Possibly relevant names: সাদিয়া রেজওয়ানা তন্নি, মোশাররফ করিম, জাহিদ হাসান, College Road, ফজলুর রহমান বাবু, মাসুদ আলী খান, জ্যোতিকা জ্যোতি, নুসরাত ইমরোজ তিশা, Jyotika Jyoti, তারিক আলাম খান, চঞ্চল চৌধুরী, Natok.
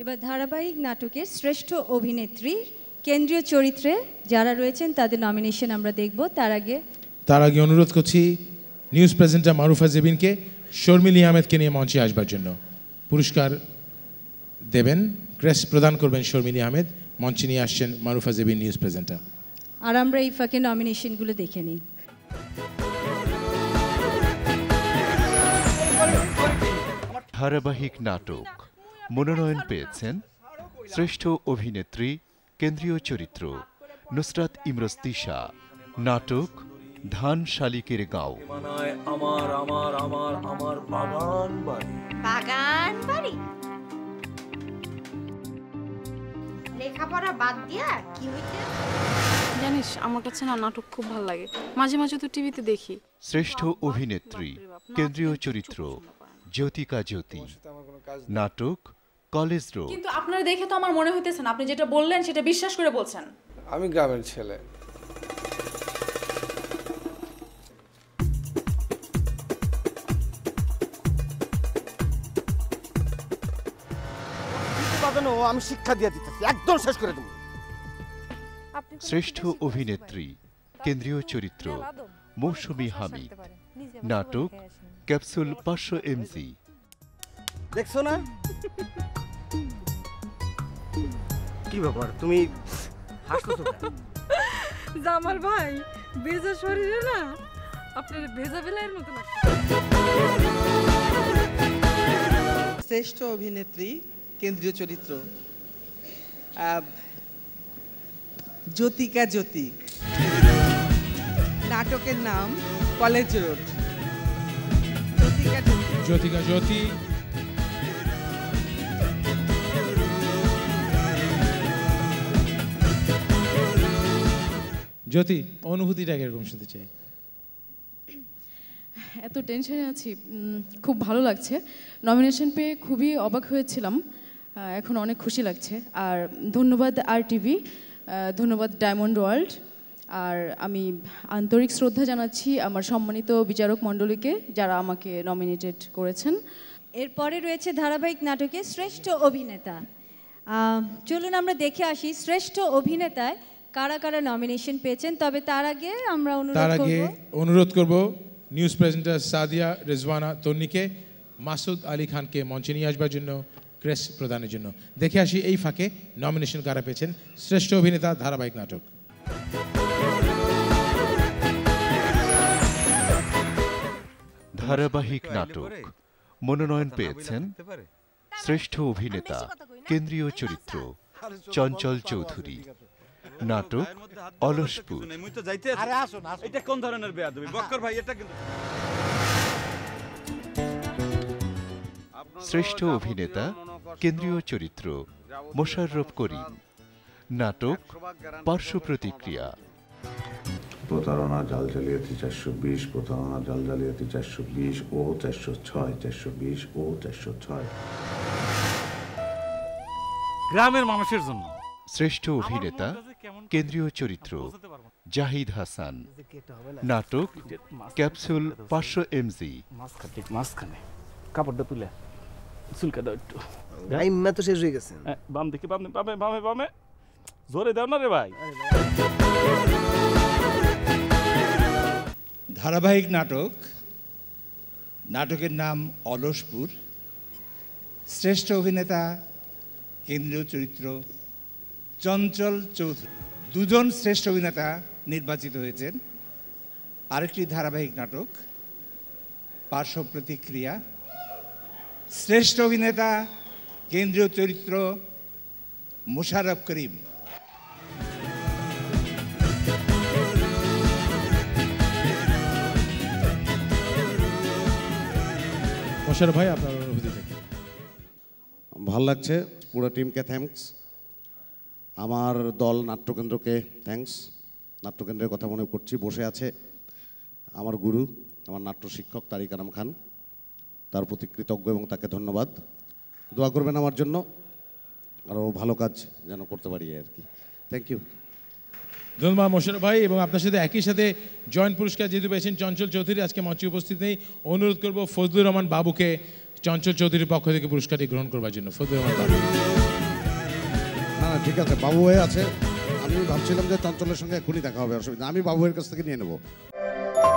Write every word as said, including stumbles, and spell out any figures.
एबार धाराबाहिक नाटकेर श्रेष्ठ अभिनेत्री केंद्रीय चरित्रे जारा रयेछेन तादेर नमिनेशन आमरा देखबो। तार आगे तार आगे अनुरोध करछि न्यूज़ प्रेजेंटर मारुफा जेबिनके शर्मिली आहमेदके निये मंचे आसबार जोन्नो पुरस्कार देबेन। क्रेस्ट प्रदान करबेन शर्मिली आहमेद। मंचे निये आसछेन मारुफा जेबिन न्यूज़ प्रेजेंटर। आर आमरा एई फाके नमिनेशनगुलो देखे निई। धाराबाहिक नाटक मनोनयन पेয়েছেন শ্রেষ্ঠ অভিনেত্রী কেন্দ্রীয় চরিত্র নুসরাত ইমরোজ তিশা, নাটক ধান শালিকের গাঁও। আমার আমার আমার আমার বাগান বাড়ি বাগান বাড়ি লেখাপড়া বাদ দিয়া কি হইছে জানিস, আমার কাছে না নাটক খুব ভালো লাগে, মাঝে মাঝে তো টিভিতে দেখি। শ্রেষ্ঠ অভিনেত্রী কেন্দ্রীয় চরিত্র ज्योतिका ज्योति, नाटक कॉलेज रोड। किंतु आपने देखे तो हमार मने होइतेछे ना आपनी जेटा बोललेन सेटा विश्वास करे बोलछेन। आमी ग्रामेर छेले। किंतु बादनो आमी शिक्षा दिया दितेछि एकदम शेष करे देब। श्रेष्ठ अभिनेत्री केंद्रीय चरित्र मौसुमी हामिद, नाटक ক্যাপসুল পাঁচশো এমজি। দেখছো না কি ব্যাপার, তুমি হাসছো তো? জামাল ভাই ভেজা শরীরে না আপনার ভেজা বেলায়ের মতো লাগছে। শ্রেষ্ঠ অভিনেত্রী কেন্দ্রীয় চরিত্র জ্যোতিকা জ্যোতি, নাটকের নাম কলেজ রোড। ज्योतिका ज्योति ज्योति अनुभूतिটা এরকম শুনতে চাই। এত টেনশনে আছি, খুব ভালো লাগছে। নমিনেশন পেয়ে খুবই অবাক হয়েছিলাম, এখন অনেক খুশি লাগছে। আর ধন্যবাদ আর টিভি, ধন্যবাদ ডায়মন্ড ওয়ার্ল্ড। আর আমি আন্তরিক শ্রদ্ধা জানাচ্ছি আমার সম্মানিত বিচারক মণ্ডলীকে যারা আমাকে নমিনেটেড করেছেন। এরপরে রয়েছে ধারাবাহিক নাটকে শ্রেষ্ঠ অভিনেতা। চলুন আমরা দেখে আসি শ্রেষ্ঠ অভিনেতায় কারা কারা নমিনেশন পেয়েছেন। তবে তার আগে আমরা অনুরোধ করব তার আগে অনুরোধ করব নিউজ প্রেজেন্টার সাদিয়া রেজওয়ানা তন্নিকে মাসুদ আলী খানকে মঞ্চে নিয়ে আসবার জন্য ক্রেস্ট প্রদানের জন্য। দেখে আসি এই ফাঁকে নমিনেশন কারা পেয়েছেন শ্রেষ্ঠ অভিনেতা ধারাবাহিক নাটক। ধারাবাহিক নাটক মনোনয়ন পেয়েছেন শ্রেষ্ঠ অভিনেতা কেন্দ্রীয় চরিত্র চঞ্চল চৌধুরী, নাটক অলসপুর। শ্রেষ্ঠ অভিনেতা কেন্দ্রীয় চরিত্র মোশাররফ করিম, নাটক পার্শ্ব প্রতিক্রিয়া। প্রতারণা জাল জালিয়াতি চারশো বিশ, প্রতারণা জাল জালিয়াতি চারশো বিশ ও চারশো ছয়, চারশো বিশ ও চারশো ছয়। গ্রামের মানুষের জন্য শ্রেষ্ঠ অভিনেতা কেন্দ্রীয় চরিত্র জাহিদ হাসান, নাটক ক্যাপসুল পাঁচশো এমজি। মাঝখানে কাপড়টা তুলে চুলকা দাও একটু, গাইম্মা তো শেষ হয়ে গেছে। বাম দিকে, বামে বামে বামে জোরে দাও না রে ভাই। ধারাবাহিক নাটক, নাটকের নাম অলসপুর। শ্রেষ্ঠ অভিনেতা কেন্দ্রীয় চরিত্র চঞ্চল চৌধুরী। দুজন শ্রেষ্ঠ অভিনেতা নির্বাচিত হয়েছেন। আরেকটি ধারাবাহিক নাটক পার্শ্ব প্রতিক্রিয়া। শ্রেষ্ঠ অভিনেতা কেন্দ্রীয় চরিত্র মোশাররফ করিম। মোশাররফ ভাই আপনার অনুভূতি থেকে। ভালো লাগছে, পুরো টিমকে থ্যাঙ্কস, আমার দল নাট্যকেন্দ্রকে থ্যাঙ্কস। নাট্যকেন্দ্রের কথা মনে করছি, বসে আছে আমার গুরু আমার নাট্য শিক্ষক তারিক আলাম খান, তার প্রতি কৃতজ্ঞ এবং তাকে ধন্যবাদ। দোয়া করবেন আমার জন্য, আরও ভালো কাজ যেন করতে পারি আর কি। Thank you. ধন্যবাদ মোশাররফ ভাই। এবং আপনার সাথে একই সাথে জয়েন্ট পুরস্কার যেহেতু পেয়েছেন চঞ্চল চৌধুরী, আজকে মঞ্চে উপস্থিত নেই, অনুরোধ করব ফজলুর রহমান বাবুকে চঞ্চল চৌধুরীর পক্ষ থেকে পুরস্কারটি গ্রহণ করবার জন্য। ফজলুর রহমান বাবু ठीक है बाबू है आचे आमी भाव चिलम जे तांचोले संगे कुनी देखा हुआ है और शुभिदामी बाबू है कस्ते की नहीं है वो